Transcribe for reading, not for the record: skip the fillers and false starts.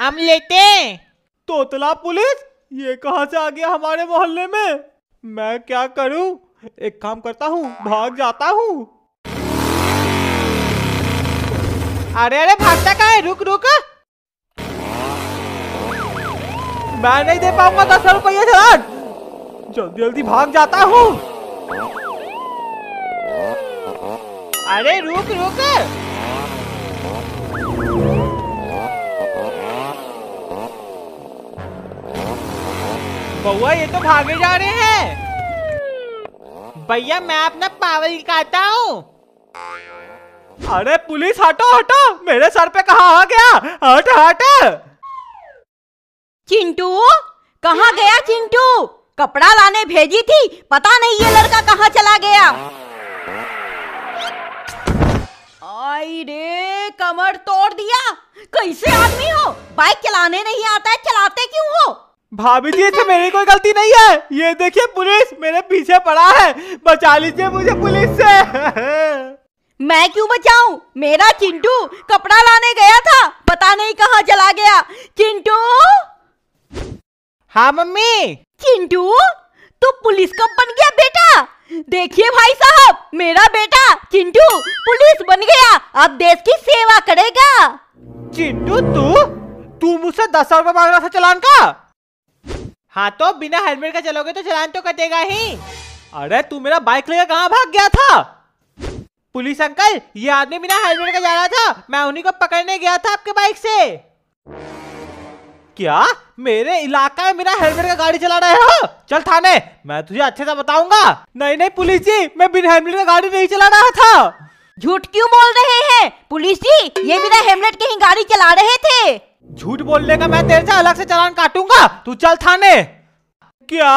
हम लेते हैं। तोतला पुलिस, ये कहाँ से आ गया हमारे मोहल्ले में? मैं क्या करूं? एक काम करता हूँ, भाग जाता हूँ। अरे अरे भागता कहाँ है? रुक रुक, मैं नहीं दे पाऊंगा 10 रुपये। जल्दी जल्दी भाग जाता हूँ। अरे रुक रुक, बउआ ये तो भागे जा रहे हैं। भैया मैं अपना पावर दिखाता हूँ। अरे पुलिस हटो हटो, मेरे सर पे कहाँ आ गया? हट हट। चिंटू कहाँ गया? चिंटू कपड़ा लाने भेजी थी, पता नहीं ये लड़का कहाँ चला गया। आई रे, कमर तोड़ दिया। कैसे आदमी हो, बाइक चलाने नहीं आता है, चलाते क्यों हो? भाभी जी इसमें मेरी कोई गलती नहीं है। ये देखिए पुलिस मेरे पीछे पड़ा है, बचा लीजिए मुझे पुलिस से। मैं क्यों बचाऊं? मेरा चिंटू कपड़ा लाने गया था, पता नहीं कहाँ चला गया। चिंटू। हाँ मम्मी। चिंटू तू पुलिस कब बन गया बेटा? देखिए भाई साहब, मेरा बेटा चिंटू पुलिस बन गया, अब देश की सेवा करेगा। चिंटू तू मुझसे 10 रुपए मांग रहा था चलान का। हाँ तो बिना हेलमेट का चलोगे तो चलान तो कटेगा ही। अरे तू मेरा बाइक लेकर कहाँ भाग गया था? पुलिस अंकल, ये आदमी बिना हेलमेट का जा रहा था, मैं उन्हीं को पकड़ने गया था आपके बाइक से। क्या मेरे इलाका में बिना हेलमेट का गाड़ी चला रहे हो? चल थाने, मैं तुझे अच्छे से बताऊंगा। नहीं नहीं पुलिस जी, मैं बिना हेलमेट का गाड़ी नहीं चला रहा था। झूठ क्यों बोल रहे हैं पुलिस जी? ये बिना हेलमेट के ही गाड़ी चला रहे थे। झूठ बोलने का मैं तेरे से अलग से चालान काटूंगा, तू चल थाने। क्या